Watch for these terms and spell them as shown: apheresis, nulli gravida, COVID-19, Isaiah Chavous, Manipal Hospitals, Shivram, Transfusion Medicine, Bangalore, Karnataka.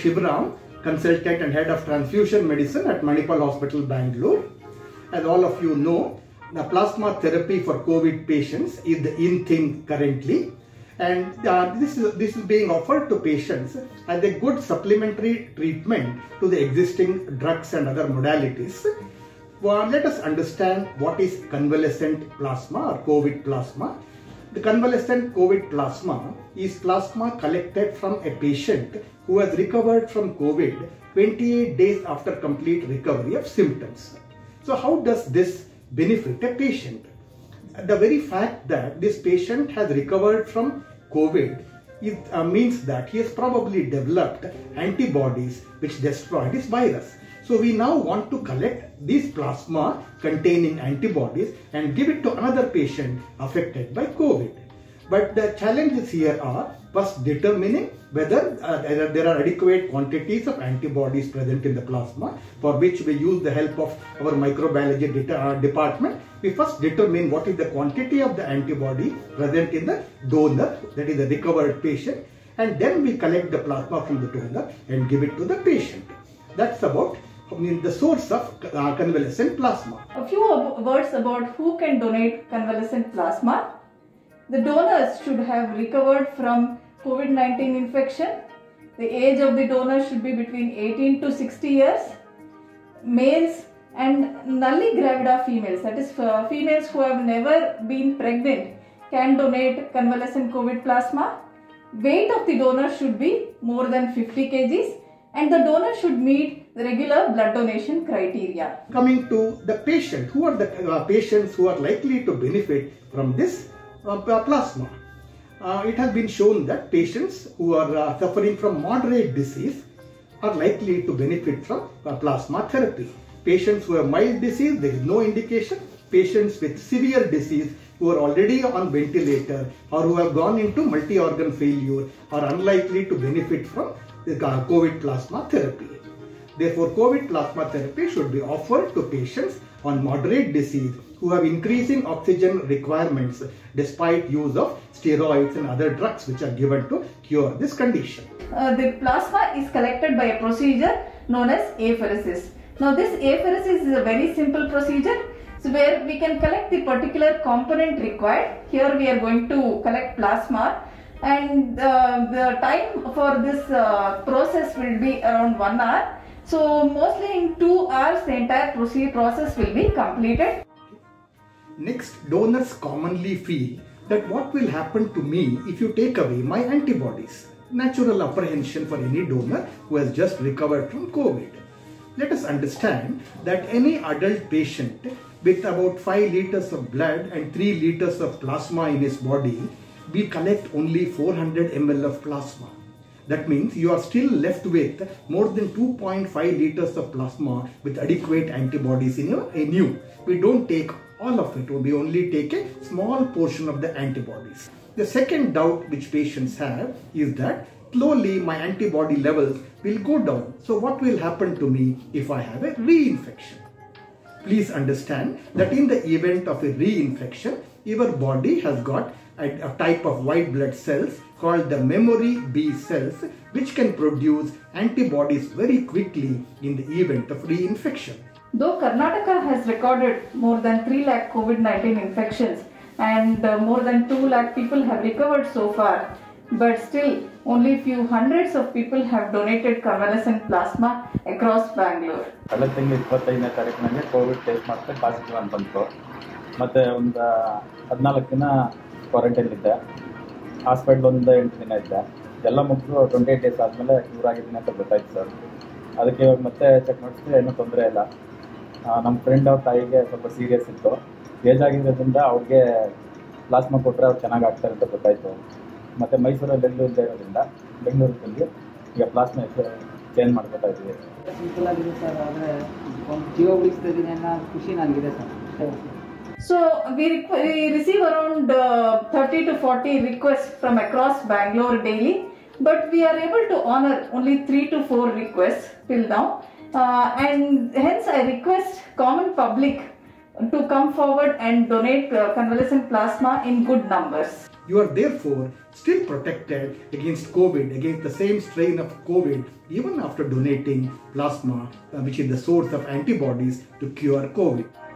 Shivram, Consultant and Head of Transfusion Medicine at Manipal Hospital, Bangalore. As all of you know, the plasma therapy for COVID patients is the in thing currently, and this is being offered to patients as a good supplementary treatment to the existing drugs and other modalities. Well, let us understand what is convalescent plasma or COVID plasma. The convalescent COVID plasma is plasma collected from a patient who has recovered from COVID 28 days after complete recovery of symptoms. So how does this benefit a patient? The very fact that this patient has recovered from COVID means that he has probably developed antibodies which destroy this virus. So we now want to collect these plasma containing antibodies and give it to another patient affected by COVID. But the challenges here are first determining whether there are adequate quantities of antibodies present in the plasma, for which we use the help of our microbiology department. We first determine what is the quantity of the antibody present in the donor, that is the recovered patient, and then we collect the plasma from the donor and give it to the patient. That's about the source of convalescent plasma. A few words about who can donate convalescent plasma. The donors should have recovered from COVID-19 infection. The age of the donor should be between 18 to 60 years. Males and nulli gravida females, that is females who have never been pregnant, can donate convalescent COVID plasma. Weight of the donor should be more than 50 kgs. And the donor should meet the regular blood donation criteria. Coming to the patient, who are the patients who are likely to benefit from this plasma? It has been shown that patients who are suffering from moderate disease are likely to benefit from plasma therapy. Patients who have mild disease, there is no indication. Patients with severe disease who are already on ventilator or who have gone into multi-organ failure are unlikely to benefit from the COVID plasma therapy. Therefore, COVID plasma therapy should be offered to patients on moderate disease who have increasing oxygen requirements despite use of steroids and other drugs which are given to cure this condition. The plasma is collected by a procedure known as apheresis. Now, this apheresis is a very simple procedure, so where we can collect the particular component required. Here we are going to collect plasma, and the time for this process will be around 1 hour. So mostly in 2 hours the entire process will be completed. Next, donors commonly feel that what will happen to me if you take away my antibodies? Natural apprehension for any donor who has just recovered from COVID. Let us understand that any adult patient with about 5 liters of blood and 3 liters of plasma in his body, we collect only 400 ml of plasma. That means you are still left with more than 2.5 liters of plasma with adequate antibodies in you. We don't take all of it, we only take a small portion of the antibodies. The second doubt which patients have is that slowly my antibody levels will go down. So what will happen to me if I have a reinfection? Please understand that in the event of a reinfection, your body has got a type of white blood cells called the memory B cells, which can produce antibodies very quickly in the event of reinfection. Though Karnataka has recorded more than 3 lakh COVID-19 infections and more than 2 lakh people have recovered so far, but still only few hundreds of people have donated convalescent plasma across Bangalore. COVID test positive quarantine idde hospital onde 8 ದಿನ ಇದ್ದೆ ಎಲ್ಲ ಮುಗಿದು 28 days ಆದಮೇಲೆ cure ಆಗಿದ್ದೀನಿ ಅಂತ ಗೊತ್ತಾಯ್ತು sir. ಅದಕ್ಕೆ ಇವಾಗ ಮತ್ತೆ ಚೆಕ್ ಮಾಡಿಸಿದ್ರೆ ಏನೂ ತೊಂದರೆ ಇಲ್ಲ. ನಮ್ಮ ಫ್ರೆಂಡ್ ಅವ್ರ ತಾಯಿಗೆ ಸ್ವಲ್ಪ ಸೀರಿಯಸ್ ಇತ್ತು, ಏಜ್ ಆಗಿರೋದ್ರಿಂದ ಅವ್ರಿಗೆ ಪ್ಲಾಸ್ಮಾ ಕೊಟ್ಟರೆ ಅವ್ರು ಚೆನ್ನಾಗಿ ಆಗ್ತಾರೆ ಅಂತ ಗೊತ್ತಾಯಿತು. ಮತ್ತು ಮೈಸೂರಲ್ಲಿ ಬೆಂಗಳೂರಿಂದ ಇರೋದ್ರಿಂದ ಬೆಂಗಳೂರಲ್ಲಿ ಈಗ ಪ್ಲಾಸ್ಮಾ ಚೇಂಜ್ ಮಾಡ್ಕೊತಾ ಇದ್ದೀವಿ. ಸಿಂಪಲ್ ಆಗಿದೆ ಸರ್, ಆದರೆ ಒಂದು ಜೀವ ಉಳಿಸ್ತಿದ್ದೀನಿ ಅನ್ನೋ ಖುಷಿ ನನಗಿದೆ sir. So we receive around 30 to 40 requests from across Bangalore daily, but we are able to honor only 3 to 4 requests till now, and hence I request common public to come forward and donate convalescent plasma in good numbers. You are therefore still protected against COVID, against the same strain of COVID, even after donating plasma, which is the source of antibodies to cure COVID.